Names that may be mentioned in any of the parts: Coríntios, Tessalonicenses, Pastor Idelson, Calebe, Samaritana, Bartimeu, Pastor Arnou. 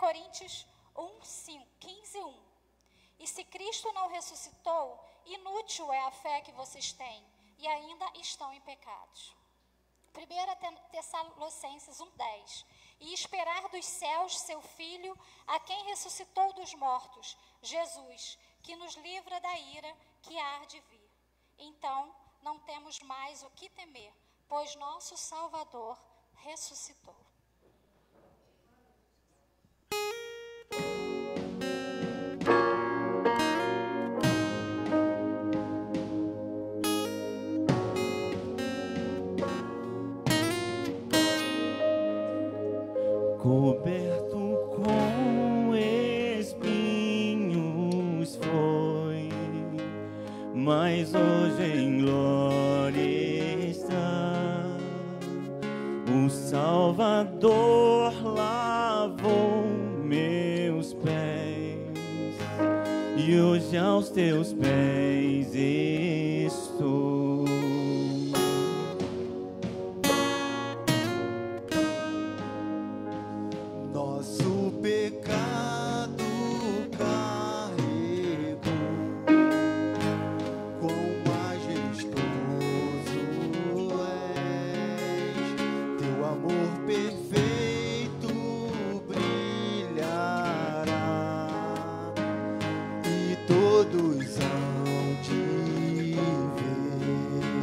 Coríntios 1:15, 1. E se Cristo não ressuscitou, inútil é a fé que vocês têm e ainda estão em pecados. 1 Tessalonicenses 1:10. E esperar dos céus seu Filho, a quem ressuscitou dos mortos, Jesus, que nos livra da ira que há de vir. Então, não temos mais o que temer, pois nosso Salvador ressuscitou. Mas hoje em glória está, o Salvador lavou meus pés, e hoje aos teus pés estou. Nosso pecado todos hão de ver.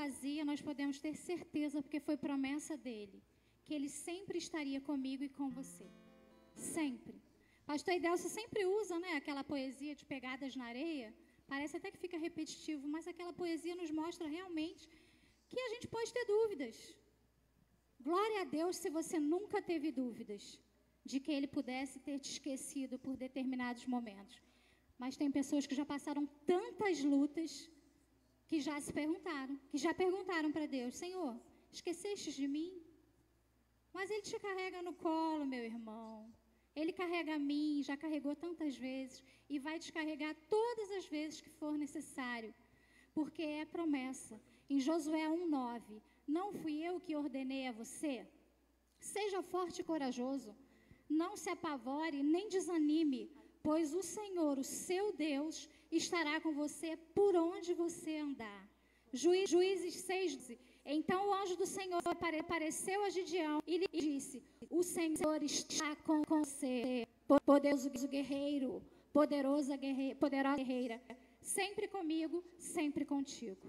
vazia, nós podemos ter certeza, porque foi promessa dele, que ele sempre estaria comigo e com você. Sempre. Pastor Idelson sempre usa, né, aquela poesia de pegadas na areia. Parece até que fica repetitivo, mas aquela poesia nos mostra realmente que a gente pode ter dúvidas. Glória a Deus se você nunca teve dúvidas de que ele pudesse ter te esquecido por determinados momentos. Mas tem pessoas que já passaram tantas lutas que já se perguntaram, que já perguntaram para Deus: Senhor, esqueceste de mim? Mas ele te carrega no colo, meu irmão. Ele carrega a mim, já carregou tantas vezes e vai te carregar todas as vezes que for necessário, porque é promessa. Em Josué 1:9, não fui eu que ordenei a você? Seja forte e corajoso, não se apavore nem desanime, pois o Senhor, o seu Deus, estará com você por onde você andar. Juízes 6, então o anjo do Senhor apareceu a Gideão e lhe disse: o Senhor está com você, poderosa guerreira, sempre comigo, sempre contigo.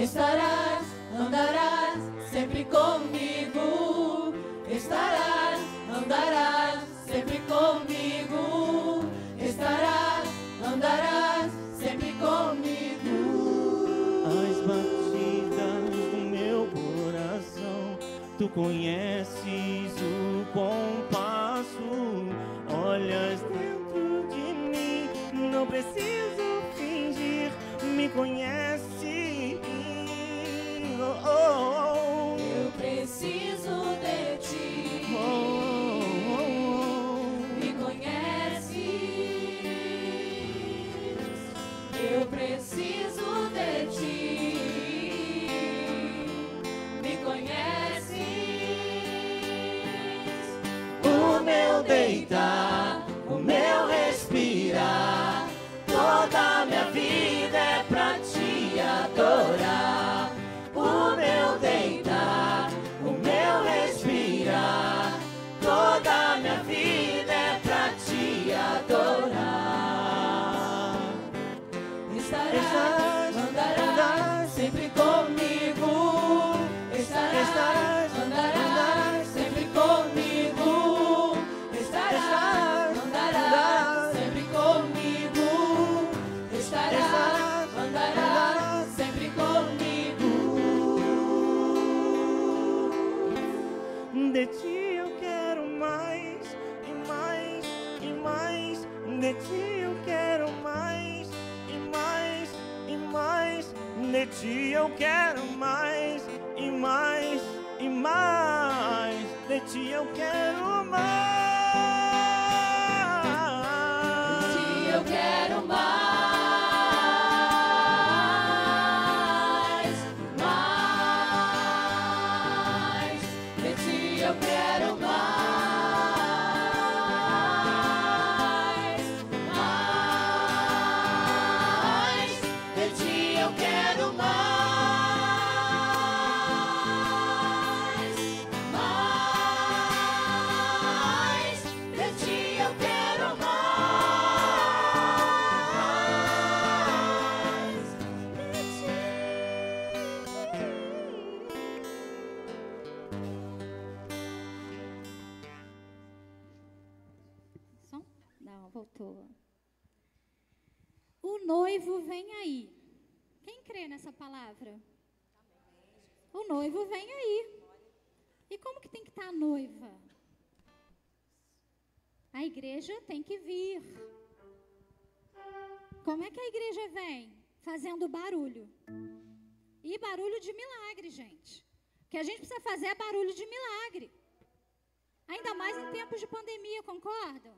Estarás, de ti eu quero mais, e mais, e mais. De ti eu quero mais. De ti eu quero mais. O noivo vem aí. Quem crê nessa palavra? O noivo vem aí. E como que tem que estar a noiva? A igreja tem que vir. Como é que a igreja vem? Fazendo barulho. E barulho de milagre, gente. O que a gente precisa fazer é barulho de milagre. Ainda mais em tempos de pandemia, concordam?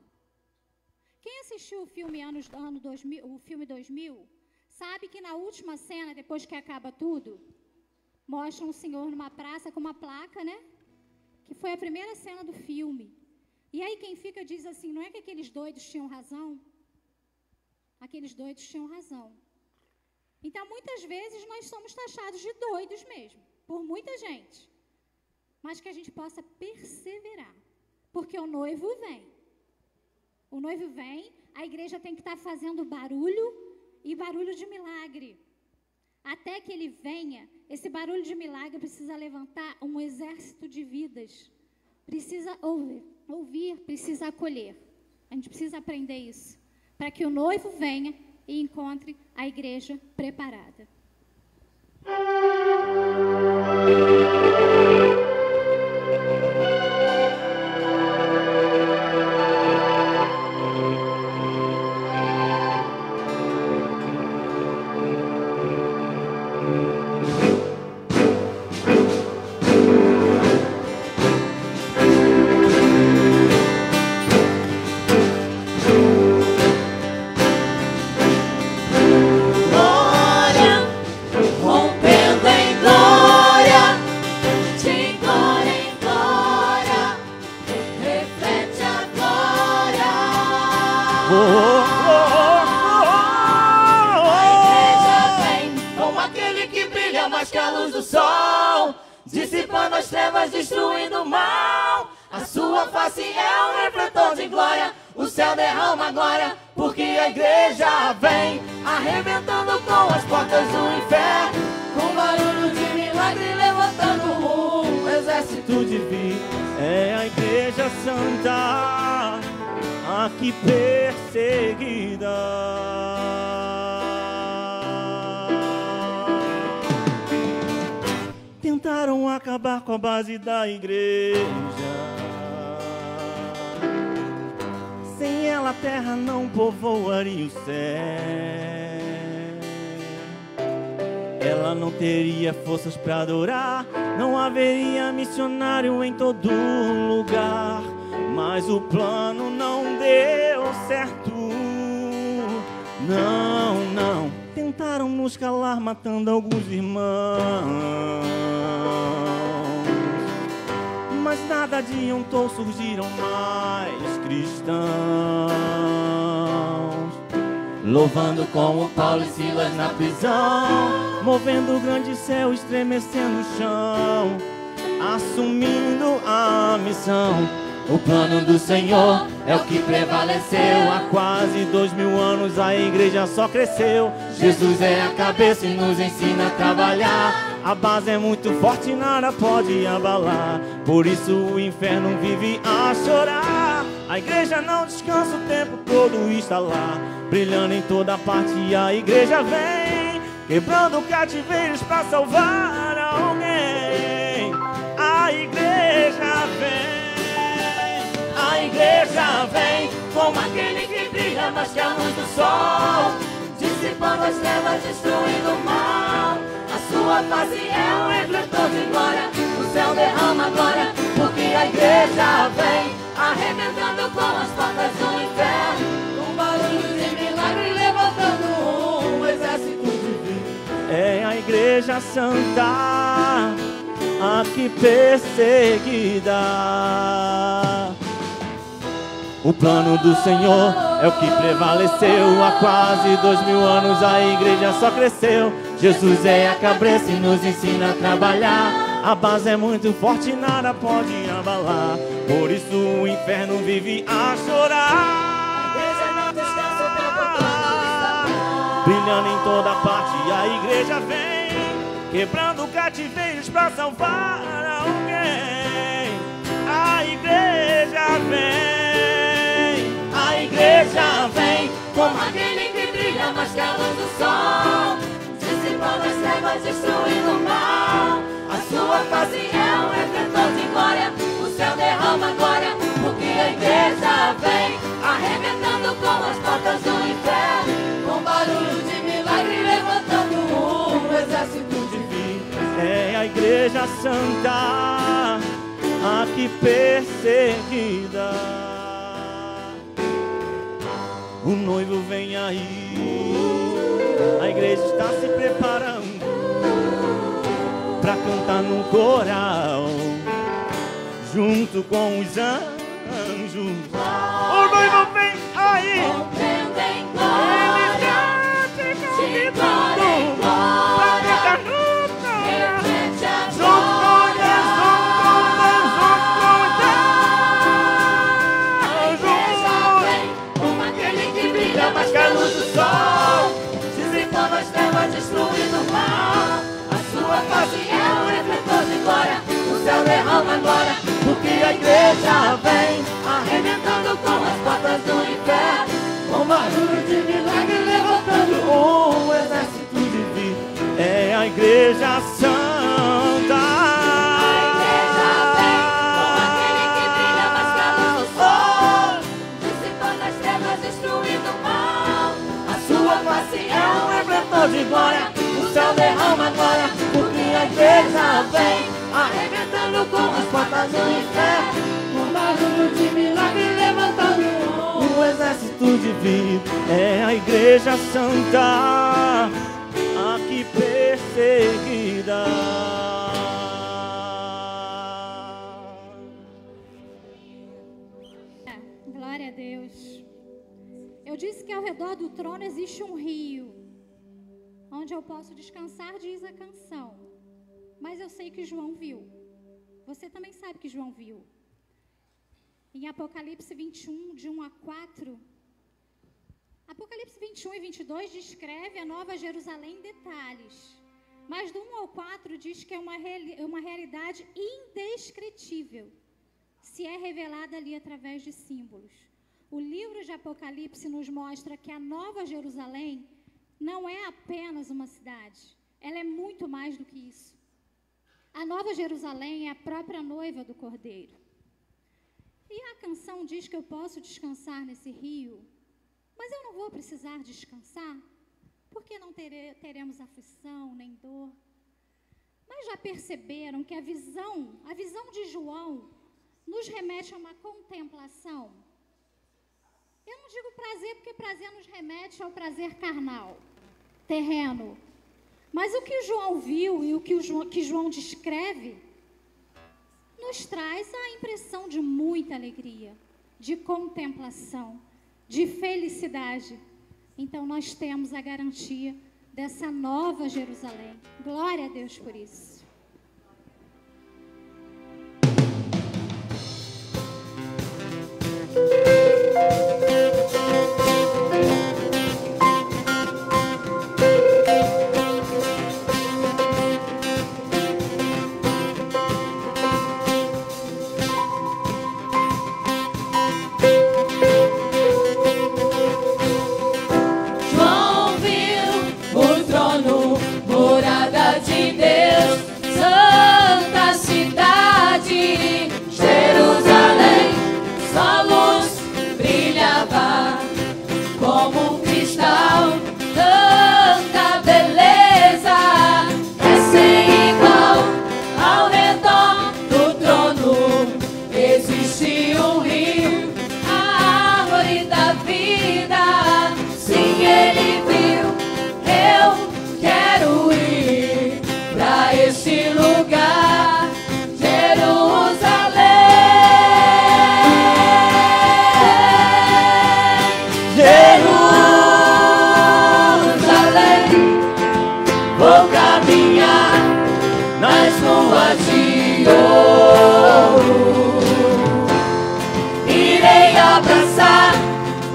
Quem assistiu o filme ano 2000, o filme 2000, sabe que na última cena, depois que acaba tudo, mostra um senhor numa praça com uma placa, né? Que foi a primeira cena do filme. E aí quem fica diz assim, não é que aqueles doidos tinham razão? Aqueles doidos tinham razão. Então, muitas vezes, nós somos taxados de doidos mesmo, por muita gente. Mas que a gente possa perseverar, porque o noivo vem. O noivo vem, a igreja tem que estar fazendo barulho e barulho de milagre. Até que ele venha, esse barulho de milagre precisa levantar um exército de vidas. Precisa ouvir, precisa acolher. A gente precisa aprender isso. Para que o noivo venha e encontre a igreja preparada. Pra adorar, não haveria missionário em todo lugar, mas o plano não deu certo. Não, não, tentaram nos calar matando alguns irmãos, mas nada adiantou, surgiram mais cristãos, louvando como Paulo e Silas na prisão, movendo o grande céu, estremecendo o chão, assumindo a missão. O plano do Senhor é o que prevaleceu. Há quase 2000 anos a igreja só cresceu. Jesus é a cabeça e nos ensina a trabalhar. A base é muito forte, nada pode abalar. Por isso o inferno vive a chorar. A igreja não descansa, o tempo todo está lá, brilhando em toda parte, a igreja vem, quebrando cativeiros para salvar alguém. A igreja vem, a igreja vem, como aquele que brilha mais que a luz do sol, dissipando as trevas, destruindo o mal. tua face é um refletor de glória. O céu derrama glória, porque a igreja vem arrebentando com as portas do inferno. Um barulho de milagre levantando um exército divino. É a igreja santa, aqui perseguida. O plano do Senhor é o que prevaleceu. Há quase 2000 anos a igreja só cresceu. Jesus é a cabeça e nos ensina a trabalhar. A base é muito forte, nada pode abalar. Por isso o inferno vive a chorar. A igreja não descansa, o tempo todo está brilhando em toda parte. A igreja vem quebrando cativeiros para salvar alguém. A igreja vem. A igreja vem como aquele que brilha mais que a luz do sol, dissipando as trevas, destruindo o mal. A sua face é um refletor de glória. O céu derrama glória, porque a igreja vem arrebentando com as portas do inferno, com barulho de milagre levantando um exército divino. É a igreja santa, a que perseguida. O noivo vem aí, a igreja está se preparando para cantar num coral junto com os anjos. O noivo vem aí, ele está te convidando para cantar num coral. Destruindo o mal, a sua face é um refletor de glória. O céu derrama agora, porque a igreja vem arrebentando com as portas do inferno, com barulho de milagre levantando um exército divino. É a igreja santa. A igreja vem como aquele que brilha mais que a luz do sol, dissipando as trevas, destruindo o mal. A sua face é um de glória, o céu derrama agora, porque a igreja vem arrebentando com as portas do inferno, com barulho de milagre levantando um exército divino. É a igreja santa, aqui perseguida. Glória a Deus. Eu disse que ao redor do trono existe um rio onde eu posso descansar, diz a canção. Mas eu sei que João viu. Você também sabe que João viu. Em Apocalipse 21, de 1 a 4, Apocalipse 21 e 22 descreve a Nova Jerusalém em detalhes. Mas do 1 ao 4 diz que é uma realidade indescritível, se é revelada ali através de símbolos. O livro de Apocalipse nos mostra que a Nova Jerusalém não é apenas uma cidade, ela é muito mais do que isso. A Nova Jerusalém é a própria noiva do Cordeiro. E a canção diz que eu posso descansar nesse rio, mas eu não vou precisar descansar, porque não teremos aflição nem dor. Mas já perceberam que a visão de João nos remete a uma contemplação? Eu não digo prazer, porque prazer nos remete ao prazer carnal, terreno. Mas o que o João viu e o que João descreve nos traz a impressão de muita alegria, de contemplação, de felicidade. Então nós temos a garantia dessa nova Jerusalém. Glória a Deus por isso. João viu o trono, morada de Deus. vou caminhar nas ruas de ouro. Irei abraçar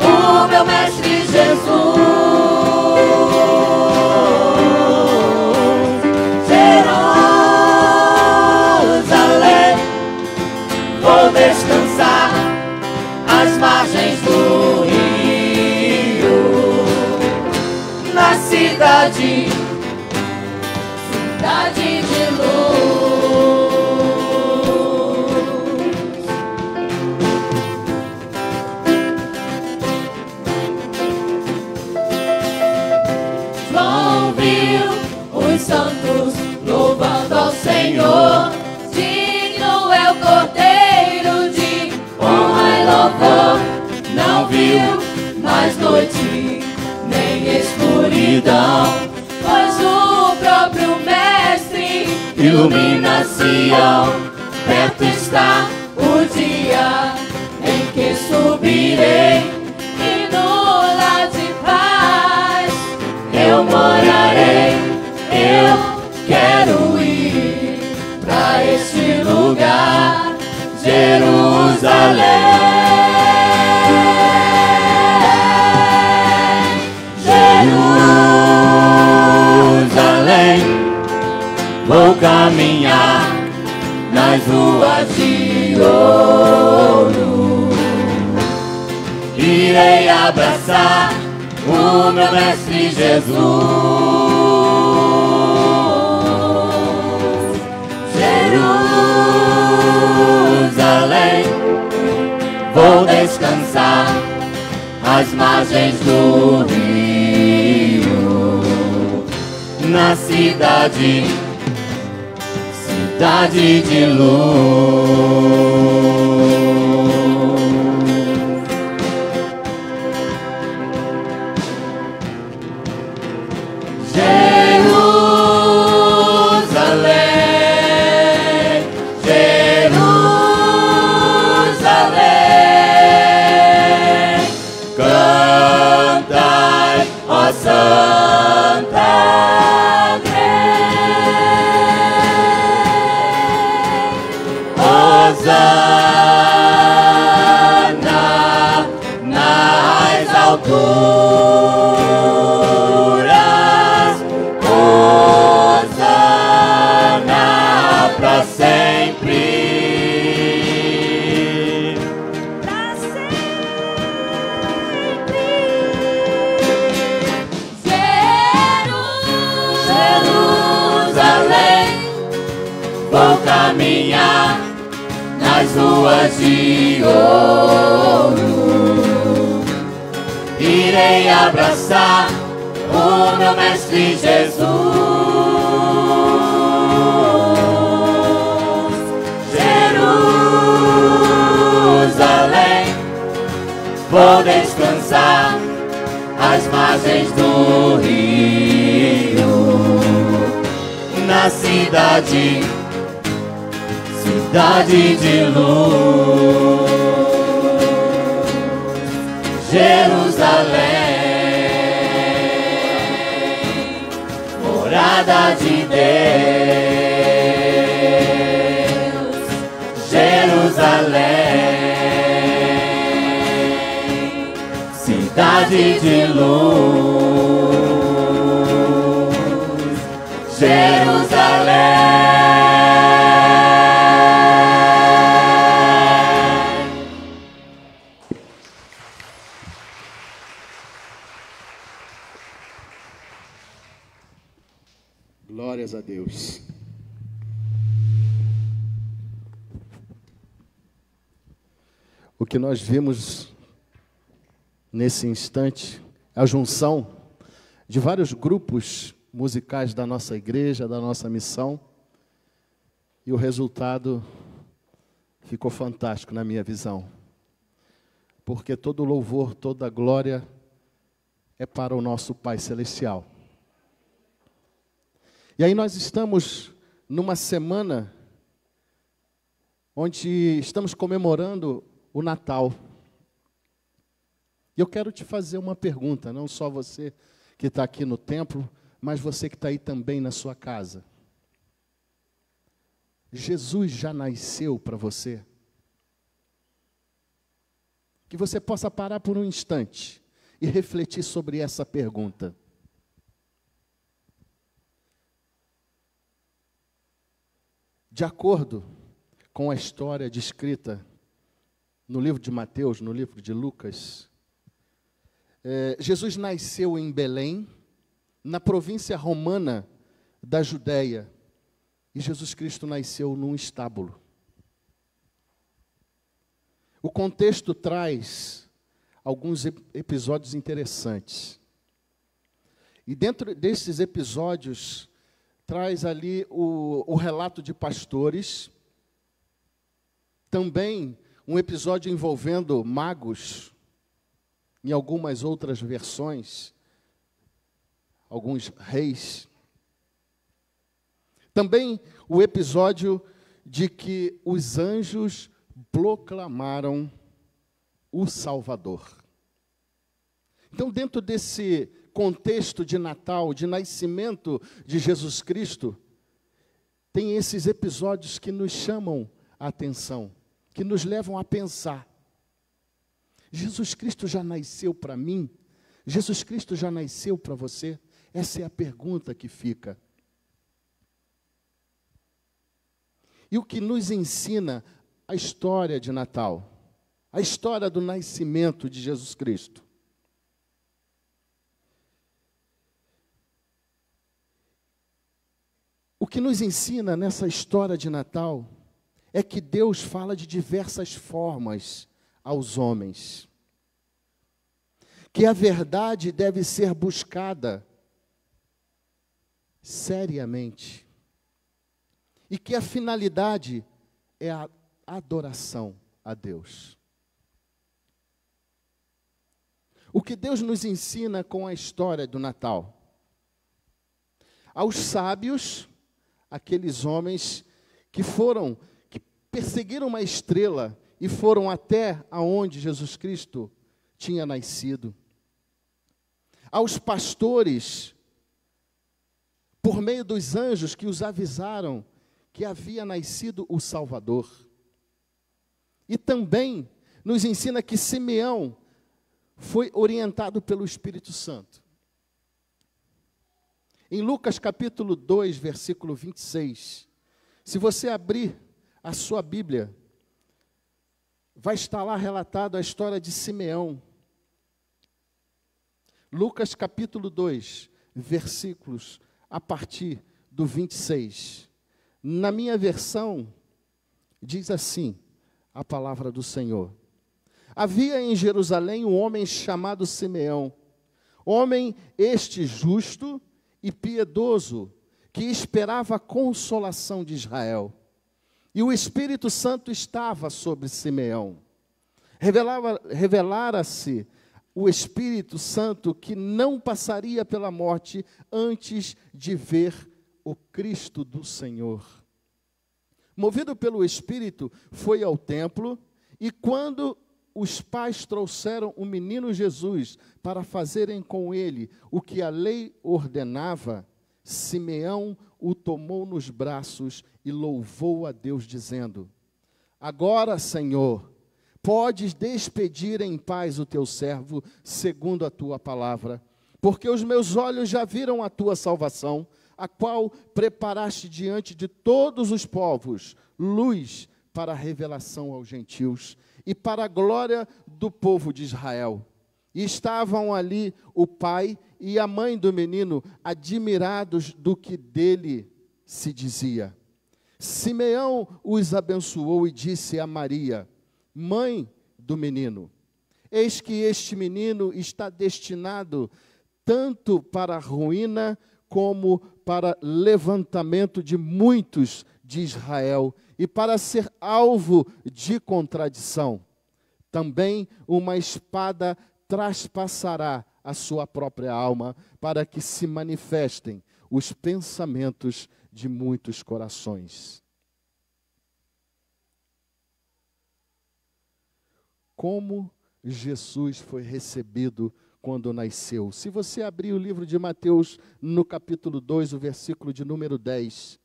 o meu Mestre Jesus. Jerusalém, vou descansar às margens do rio, na cidade de luz. João viu os santos louvando ao Senhor. Digno é o Cordeiro de honra e louvor. Não viu mais noite nem escuridão, pois o próprio Mestre ilumina Sião. Perto está o dia em que subirei, e no lar de paz eu morarei. Eu quero ir pra este lugar, Jerusalém, Jerusalém. Vou caminhar nas ruas de ouro. Irei abraçar o meu Mestre Jesus. Jerusalém, vou descansar às margens do rio, na cidade de luz. Jerusalém, Jerusalém, cantai, ó Santa. Hosana nas alturas, Hosana pra sempre. Pra sempre. Jerusalém, vou caminhar nas ruas de ouro. Irei abraçar o meu Mestre Jesus. Jerusalém, vou descansar às margens do rio, na cidade de luz. Jerusalém, morada de Deus. Jerusalém, cidade de luz. Jerusalém. A Deus. O que nós vimos nesse instante é a junção de vários grupos musicais da nossa igreja, da nossa missão, e o resultado ficou fantástico na minha visão, porque todo louvor, toda glória é para o nosso Pai Celestial. E aí nós estamos numa semana onde estamos comemorando o Natal. E eu quero te fazer uma pergunta, não só você que está aqui no templo, mas você que está aí também na sua casa. Jesus já nasceu para você. Que você possa parar por um instante e refletir sobre essa pergunta. De acordo com a história descrita no livro de Mateus, no livro de Lucas, Jesus nasceu em Belém, na província romana da Judéia, e Jesus Cristo nasceu num estábulo. O contexto traz alguns episódios interessantes. E dentro desses episódios, traz ali o relato de pastores, também um episódio envolvendo magos, em algumas outras versões, alguns reis. Também o episódio de que os anjos proclamaram o Salvador. Então, dentro desse contexto de Natal, de nascimento de Jesus Cristo, tem esses episódios que nos chamam a atenção, que nos levam a pensar. Jesus Cristo já nasceu para mim? Jesus Cristo já nasceu para você? Essa é a pergunta que fica. E o que nos ensina a história de Natal, a história do nascimento de Jesus Cristo. O que nos ensina nessa história de Natal é que Deus fala de diversas formas aos homens. Que a verdade deve ser buscada seriamente. E que a finalidade é a adoração a Deus. O que Deus nos ensina com a história do Natal? Aos sábios, aqueles homens que perseguiram uma estrela e foram até aonde Jesus Cristo tinha nascido. Aos pastores, por meio dos anjos que os avisaram que havia nascido o Salvador. E também nos ensina que Simeão foi orientado pelo Espírito Santo. Em Lucas capítulo 2, versículo 26, se você abrir a sua Bíblia, vai estar lá relatado a história de Simeão. Lucas capítulo 2, versículos a partir do 26. Na minha versão, diz assim a palavra do Senhor. Havia em Jerusalém um homem chamado Simeão, homem este justo e piedoso, que esperava a consolação de Israel. E o Espírito Santo estava sobre Simeão. Revelara-se o Espírito Santo que não passaria pela morte antes de ver o Cristo do Senhor. Movido pelo Espírito, foi ao templo, e quando os pais trouxeram o menino Jesus para fazerem com ele o que a lei ordenava, Simeão o tomou nos braços e louvou a Deus, dizendo: agora, Senhor, podes despedir em paz o teu servo, segundo a tua palavra, porque os meus olhos já viram a tua salvação, a qual preparaste diante de todos os povos, luz para a revelação aos gentios e para a glória do povo de Israel. E estavam ali o pai e a mãe do menino, admirados do que dele se dizia. Simeão os abençoou e disse a Maria, mãe do menino: eis que este menino está destinado tanto para a ruína como para levantamento de muitos de Israel e para ser alvo de contradição. Também uma espada traspassará a sua própria alma, para que se manifestem os pensamentos de muitos corações. Como Jesus foi recebido quando nasceu. Se você abrir o livro de Mateus, no capítulo 2, o versículo de número 10,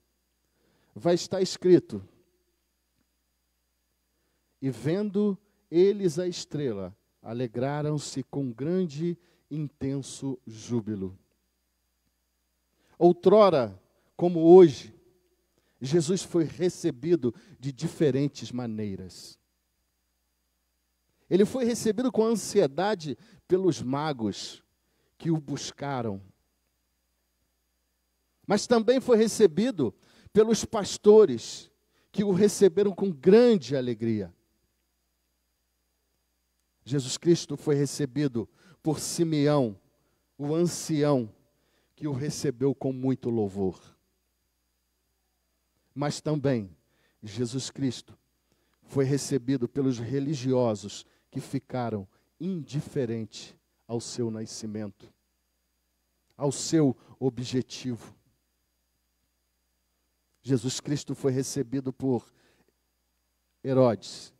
vai estar escrito: e vendo eles a estrela, alegraram-se com grande e intenso júbilo. Outrora, como hoje, Jesus foi recebido de diferentes maneiras. Ele foi recebido com ansiedade pelos magos que o buscaram. Mas também foi recebido pelos pastores que o receberam com grande alegria. Jesus Cristo foi recebido por Simeão, o ancião, que o recebeu com muito louvor. Mas também Jesus Cristo foi recebido pelos religiosos que ficaram indiferentes ao seu nascimento, ao seu objetivo. Jesus Cristo foi recebido por Herodes,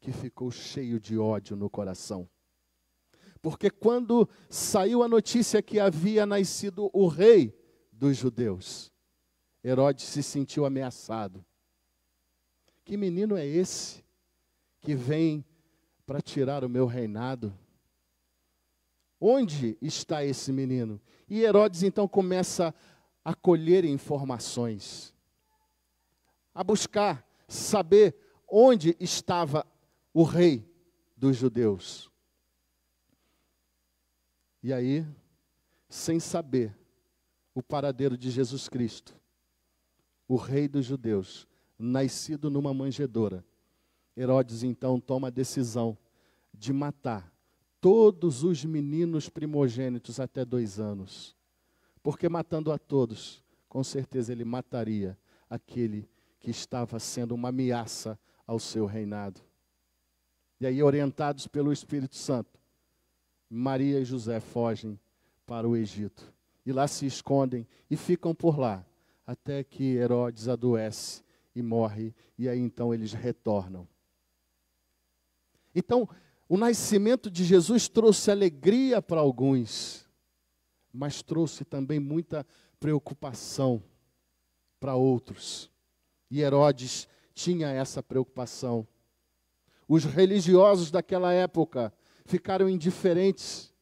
que ficou cheio de ódio no coração. Porque quando saiu a notícia que havia nascido o rei dos judeus, Herodes se sentiu ameaçado. Que menino é esse que vem para tirar o meu reinado? Onde está esse menino? E Herodes então começa a colher informações, a buscar saber onde estava o rei dos judeus. E aí, sem saber o paradeiro de Jesus Cristo, o rei dos judeus, nascido numa manjedoura, Herodes então toma a decisão de matar todos os meninos primogênitos até 2 anos. Porque matando a todos, com certeza ele mataria aquele que estava sendo uma ameaça ao seu reinado. E aí, orientados pelo Espírito Santo, Maria e José fogem para o Egito. E lá se escondem e ficam por lá, até que Herodes adoece e morre, e aí então eles retornam. Então, o nascimento de Jesus trouxe alegria para alguns, mas trouxe também muita preocupação para outros. E Herodes tinha essa preocupação. Os religiosos daquela época ficaram indiferentes,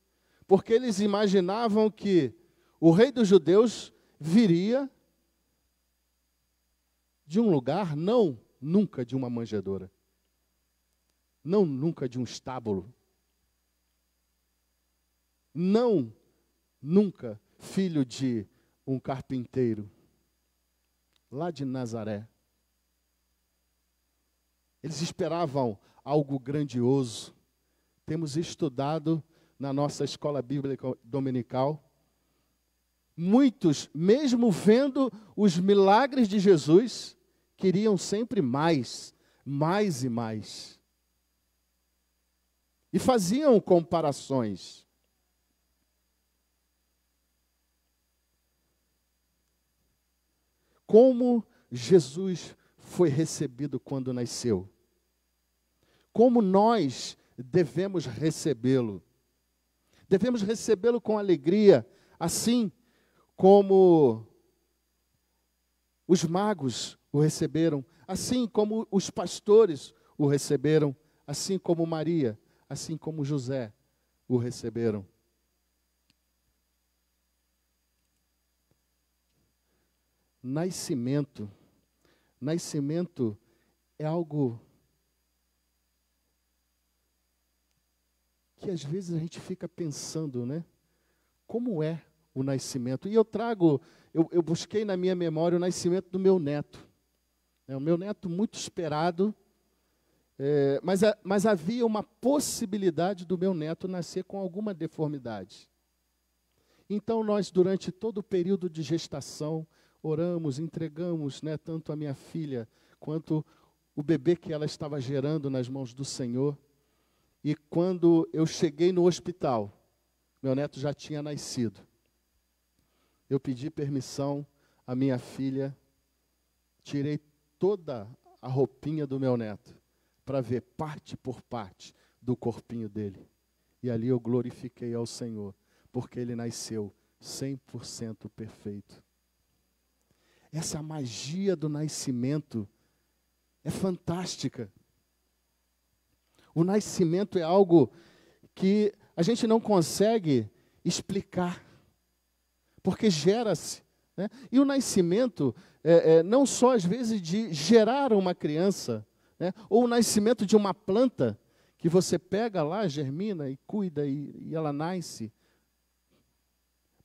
porque eles imaginavam que o rei dos judeus viria de um lugar, não nunca de uma manjedoura, não nunca de um estábulo, não nunca filho de um carpinteiro, lá de Nazaré. Eles esperavam algo grandioso. Temos estudado na nossa escola bíblica dominical, muitos, mesmo vendo os milagres de Jesus, queriam sempre mais, mais e mais. E faziam comparações. Como Jesus foi recebido quando nasceu? Como nós devemos recebê-lo? Devemos recebê-lo com alegria, assim como os magos o receberam, assim como os pastores o receberam, assim como Maria, assim como José o receberam. Nascimento é algo que às vezes a gente fica pensando, né? Como é o nascimento? E eu busquei na minha memória o nascimento do meu neto. O meu neto muito esperado, mas havia uma possibilidade do meu neto nascer com alguma deformidade. Então nós, durante todo o período de gestação, oramos, entregamos, né, tanto a minha filha quanto o bebê que ela estava gerando nas mãos do Senhor. E quando eu cheguei no hospital, meu neto já tinha nascido. Eu pedi permissão à minha filha, tirei toda a roupinha do meu neto para ver parte por parte do corpinho dele. E ali eu glorifiquei ao Senhor, porque ele nasceu 100% perfeito. Essa magia do nascimento é fantástica. O nascimento é algo que a gente não consegue explicar, porque gera-se, né? E o nascimento, não só às vezes de gerar uma criança, né? Ou o nascimento de uma planta, que você pega lá, germina e cuida e ela nasce.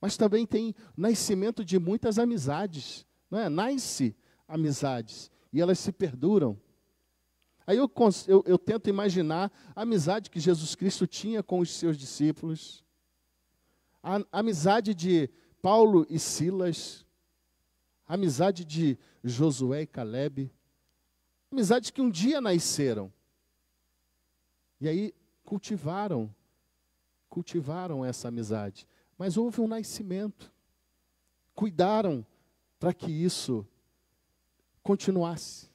Mas também tem nascimento de muitas amizades, não é? Nasce amizades e elas se perduram. Aí eu tento imaginar a amizade que Jesus Cristo tinha com os seus discípulos, a amizade de Paulo e Silas, a amizade de Josué e Calebe, amizades que um dia nasceram. E aí cultivaram essa amizade. Mas houve um nascimento. Cuidaram para que isso continuasse.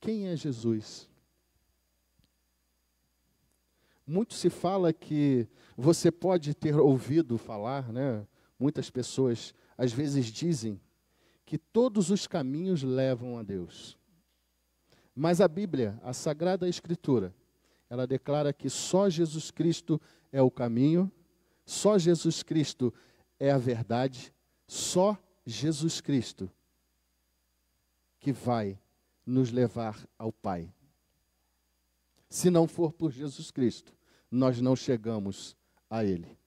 Quem é Jesus? Muito se fala que você pode ter ouvido falar, né? Muitas pessoas às vezes dizem que todos os caminhos levam a Deus. Mas a Bíblia, a Sagrada Escritura, ela declara que só Jesus Cristo é o caminho, só Jesus Cristo é a verdade, só Jesus Cristo que vai nos levar ao Pai. Se não for por Jesus Cristo, nós não chegamos a Ele.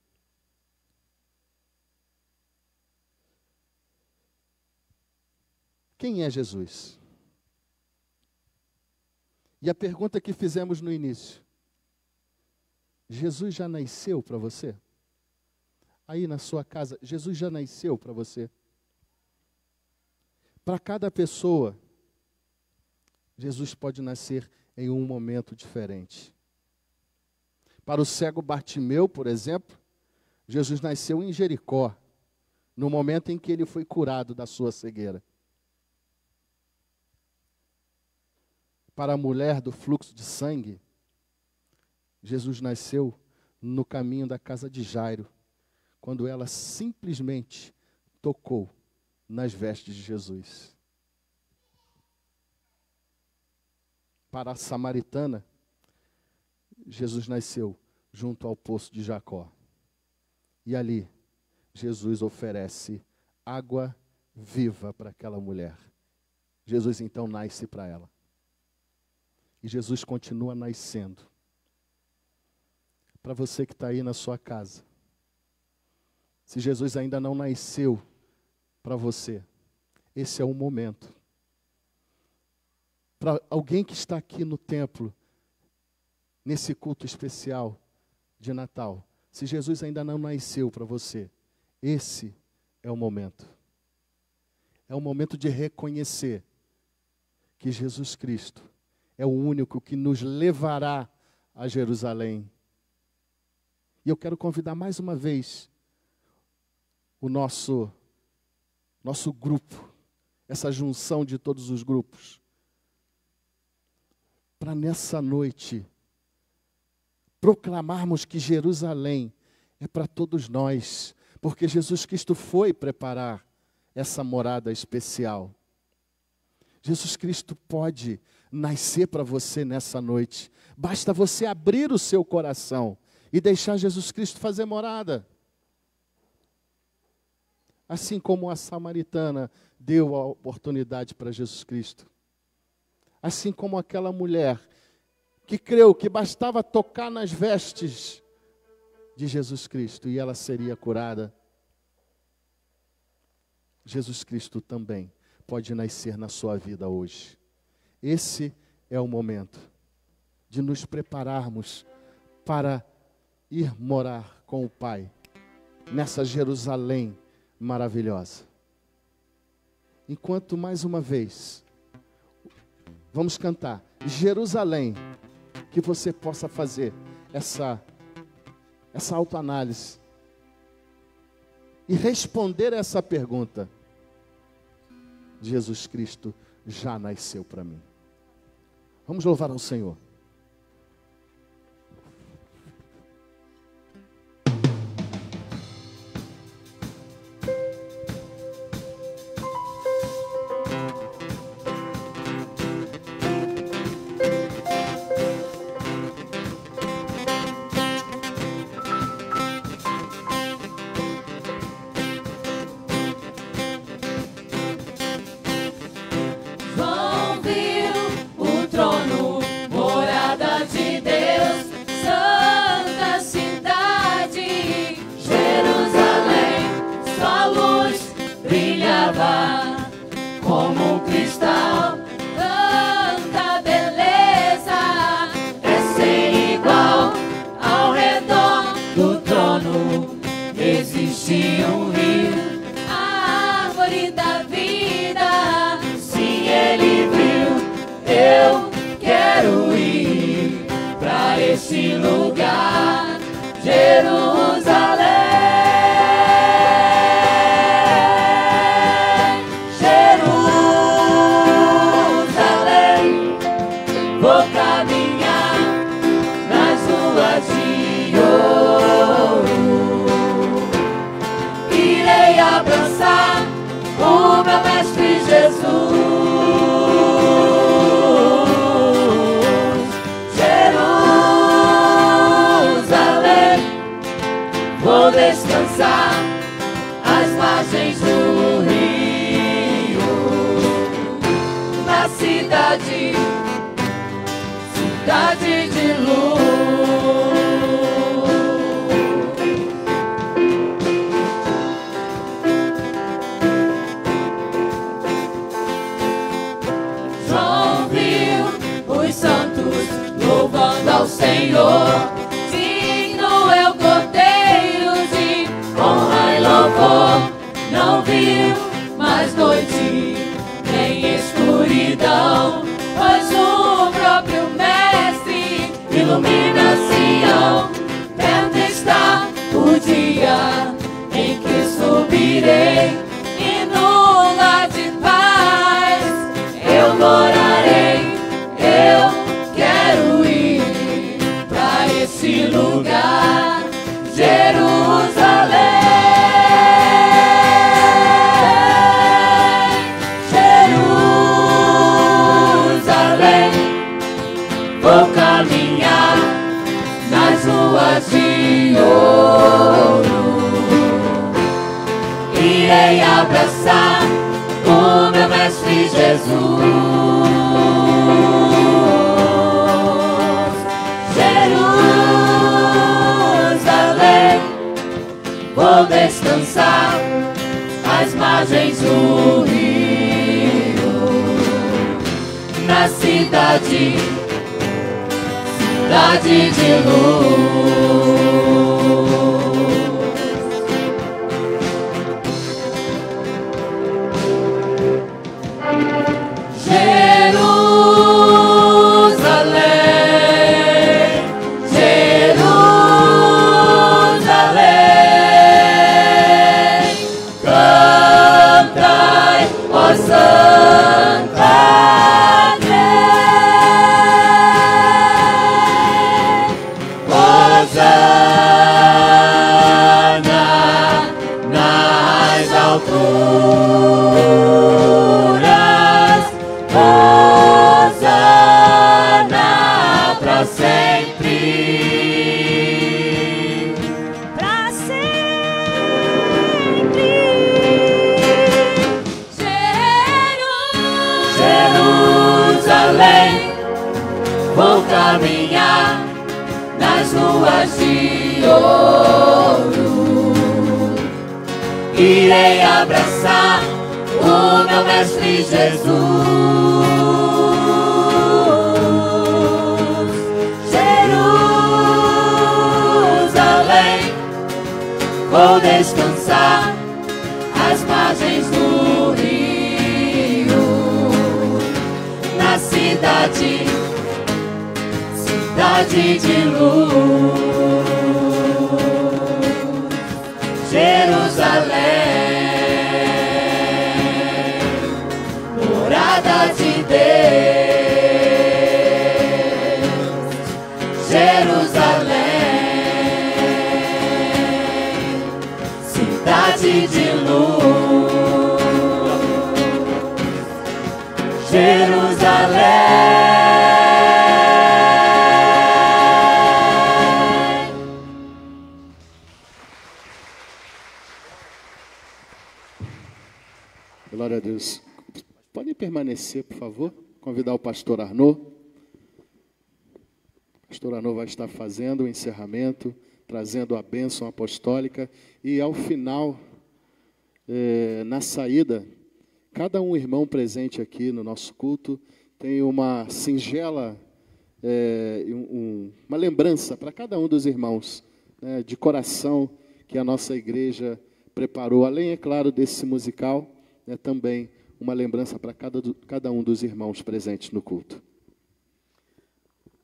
Quem é Jesus? E a pergunta que fizemos no início: Jesus já nasceu para você? Aí na sua casa, Jesus já nasceu para você? Para cada pessoa, Jesus pode nascer em um momento diferente. Para o cego Bartimeu, por exemplo, Jesus nasceu em Jericó, no momento em que ele foi curado da sua cegueira. Para a mulher do fluxo de sangue, Jesus nasceu no caminho da casa de Jairo, quando ela simplesmente tocou nas vestes de Jesus. Para a samaritana, Jesus nasceu junto ao poço de Jacó. E ali, Jesus oferece água viva para aquela mulher. Jesus então nasce para ela. E Jesus continua nascendo. Para você que está aí na sua casa, se Jesus ainda não nasceu para você, esse é o momento. Para alguém que está aqui no templo, nesse culto especial de Natal, se Jesus ainda não nasceu para você, esse é o momento. É o momento de reconhecer que Jesus Cristo é o único que nos levará a Jerusalém. E eu quero convidar mais uma vez o nosso grupo, essa junção de todos os grupos, para nessa noite proclamarmos que Jerusalém é para todos nós, porque Jesus Cristo foi preparar essa morada especial. Jesus Cristo pode nascer para você nessa noite. Basta você abrir o seu coração e deixar Jesus Cristo fazer morada. Assim como a samaritana deu a oportunidade para Jesus Cristo. Assim como aquela mulher que creu que bastava tocar nas vestes de Jesus Cristo e ela seria curada. Jesus Cristo também pode nascer na sua vida hoje. Esse é o momento de nos prepararmos para ir morar com o Pai nessa Jerusalém maravilhosa. Enquanto mais uma vez vamos cantar Jerusalém, que você possa fazer essa autoanálise e responder essa pergunta: Jesus Cristo já nasceu para mim. Vamos louvar ao Senhor. brava, como um cristal. Tanta beleza é sem igual. Ao redor do trono existe um rio, a árvore da vida. Se ele viu, eu quero ir pra esse lugar, Jerusalém. As margens do rio, na cidade, cidade de luz. João viu os santos louvando ao Senhor. Não viu mais noite, nem escuridão, pois o próprio Mestre ilumina Sião. Perto está o dia em que subirei, e no lar de paz eu morarei. Eu quero ir pra esse lugar, Jerusalém. De ouro, irei abraçar o meu Mestre Jesus. Jerusalém, vou descansar às margens do rio, na cidade, cidade de luz. Jerusalém, Jerusalém, cantai, ó Santa. Vou caminhar nas ruas de ouro, irei abraçar o meu Mestre Jesus. Jerusalém, vou descansar às margens do rio, na cidade, cidade de luz, Jerusalém, morada de Deus, Jerusalém, cidade de luz, Jerusalém. Glória a Deus. Podem permanecer, por favor. Convidar o pastor Arnou. O pastor Arnou vai estar fazendo o encerramento, trazendo a bênção apostólica. E ao final, na saída, Cada um irmão presente aqui no nosso culto tem uma singela, uma lembrança para cada um dos irmãos, né, de coração, que a nossa igreja preparou. Além, é claro, desse musical, né, também uma lembrança para cada um dos irmãos presentes no culto.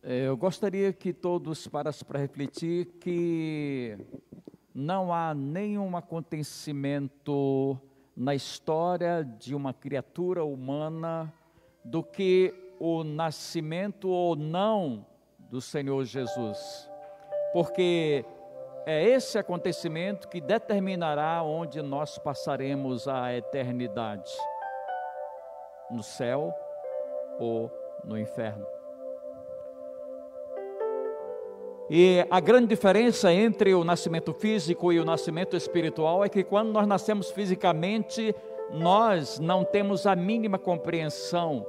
Eu gostaria que todos parassem para refletir que não há nenhum acontecimento na história de uma criatura humana do que o nascimento ou não do Senhor Jesus, porque é esse acontecimento que determinará onde nós passaremos a eternidade, no céu ou no inferno. E a grande diferença entre o nascimento físico e o nascimento espiritual é que quando nós nascemos fisicamente, nós não temos a mínima compreensão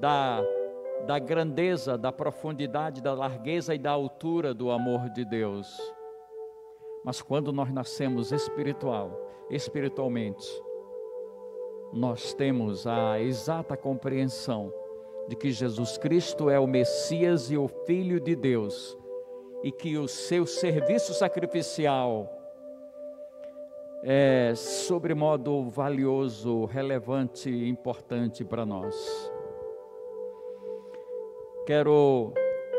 da grandeza, da profundidade, da largueza e da altura do amor de Deus. Mas quando nós nascemos espiritualmente, nós temos a exata compreensão de que Jesus Cristo é o Messias e o Filho de Deus, e que o seu serviço sacrificial é sobremodo valioso, relevante e importante para nós. Quero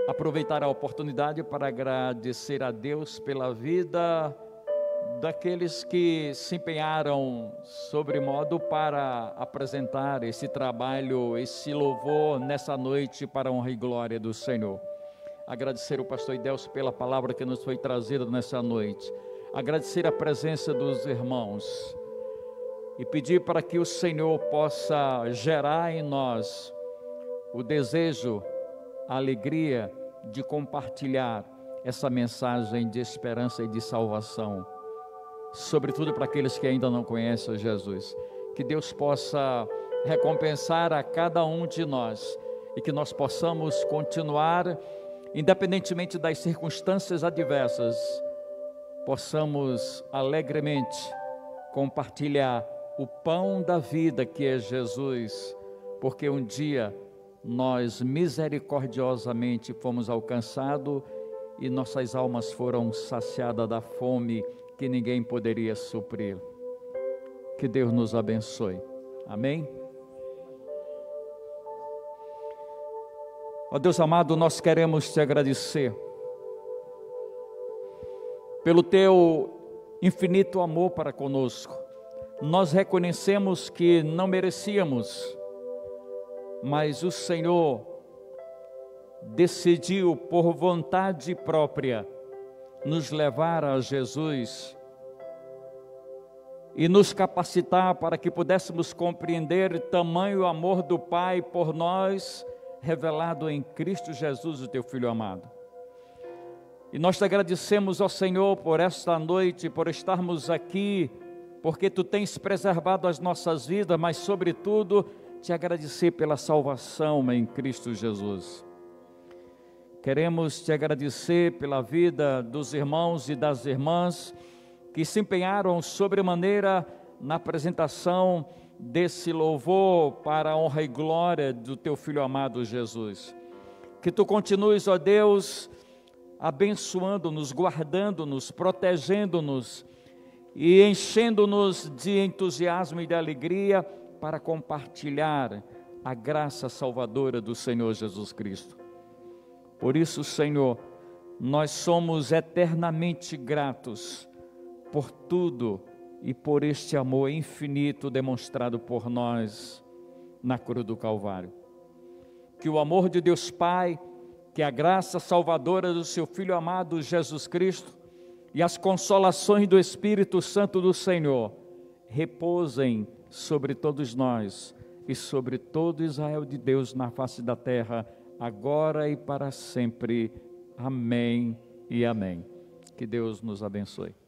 aproveitar a oportunidade para agradecer a Deus pela vida daqueles que se empenharam sobremodo para apresentar esse trabalho, esse louvor nessa noite para a honra e glória do Senhor. Agradecer o pastor Idelson pela palavra que nos foi trazida nessa noite. Agradecer a presença dos irmãos e pedir para que o Senhor possa gerar em nós o desejo, a alegria de compartilhar essa mensagem de esperança e de salvação, sobretudo para aqueles que ainda não conhecem Jesus. Que Deus possa recompensar a cada um de nós e que nós possamos continuar, independentemente das circunstâncias adversas, possamos alegremente compartilhar o pão da vida que é Jesus, porque um dia nós misericordiosamente fomos alcançados e nossas almas foram saciadas da fome que ninguém poderia suprir. Que Deus nos abençoe. Amém? Ó Deus amado, nós queremos te agradecer pelo teu infinito amor para conosco. Nós reconhecemos que não merecíamos, mas o Senhor decidiu por vontade própria nos levar a Jesus e nos capacitar para que pudéssemos compreender tamanho amor do Pai por nós, revelado em Cristo Jesus, o teu Filho amado. E nós te agradecemos, ó Senhor, por esta noite, por estarmos aqui, porque tu tens preservado as nossas vidas, mas sobretudo te agradecer pela salvação em Cristo Jesus. Queremos te agradecer pela vida dos irmãos e das irmãs que se empenharam sobremaneira na apresentação desse louvor para a honra e glória do teu Filho amado Jesus. Que tu continues, ó Deus, abençoando-nos, guardando-nos, protegendo-nos e enchendo-nos de entusiasmo e de alegria para compartilhar a graça salvadora do Senhor Jesus Cristo. Por isso, Senhor, nós somos eternamente gratos por tudo e por este amor infinito demonstrado por nós na cruz do Calvário. Que o amor de Deus Pai, que a graça salvadora do seu Filho amado Jesus Cristo e as consolações do Espírito Santo do Senhor repousem sobre todos nós e sobre todo Israel de Deus na face da terra, agora e para sempre. Amém e amém. Que Deus nos abençoe.